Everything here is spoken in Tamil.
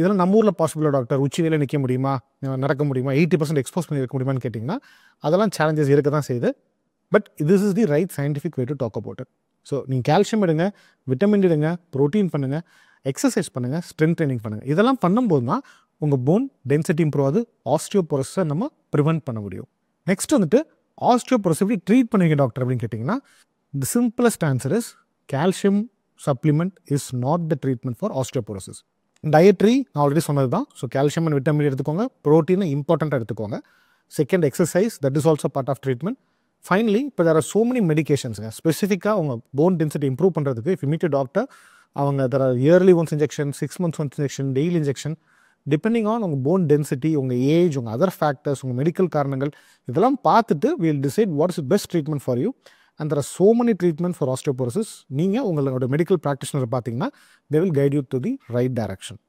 இதெல்லாம் நம்ம ஊர்ல பாசிபிளா டாக்டர்? உச்சியில நிக்க முடியுமா, நடக்க முடியுமா, 80% எக்ஸ்போஸ் பண்ணி இருக்க முடியுமான்னு கேட்டிங்கன்னா அதெல்லாம் சேலஞ்சஸ் இருக்க தான் செய்யுது. But this is the right scientific way to talk about it. So நீங்கள் கால்சியம் எடுங்க, விட்டமின் எடுங்க, ப்ரோட்டீன் பண்ணுங்கள், எக்ஸசைஸ் பண்ணுங்கள், ஸ்ட்ரென்த் ட்ரைனிங் பண்ணுங்கள். இதெல்லாம் பண்ணும்போது தான் உங்கள் போன் டென்சிட்டி இம்ப்ரூவ் ஆகுது. ஆஸ்டியோபோரோசிஸை நம்ம ப்ரிவென்ட் பண்ண முடியும். நெக்ஸ்ட் வந்துட்டு ஆஸ்டியோபோரோசிஸ் எப்படி ட்ரீட் பண்ணுவீங்க டாக்டர் அப்படின்னு கேட்டிங்கன்னா, the simplest answer is calcium supplement is not the treatment for osteoporosis. Dietary நான் ஆல்ரெடி சொன்னது தான். ஸோ கால்சியம் அண்ட் விட்டமின் எடுத்துக்கோங்க, ப்ரோட்டீனை இம்பார்ட்டண்ட்டாக எடுத்துக்கோங்க. Second exercise, that is also part of treatment. Finally இப்போ தேர் ஆர் ஸோ மெனி மெடிக்கேஷன்ஸுங்க ஸ்பெசிஃபிக்காக உங்கள் போன் டென்சிட்டி இம்ப்ரூவ் பண்ணுறதுக்கு. If you meet a doctor, அவங்க there are yearly once injection, 6 months once injection, daily injection, depending on உங்கள் போன் டென்சிட்டி, உங்கள் ஏஜ், உங்கள் அதர் ஃபேக்டர்ஸ், உங்கள் மெடிக்கல் காரணங்கள் இதெல்லாம் பார்த்துட்டு we'll decide what is best treatment for you. And there are so many treatment for osteoporosis. நீங்கள் உங்களோட மெடிக்கல் ப்ராக்டிஷனர் பார்த்தீங்கன்னா they will guide you to the right direction.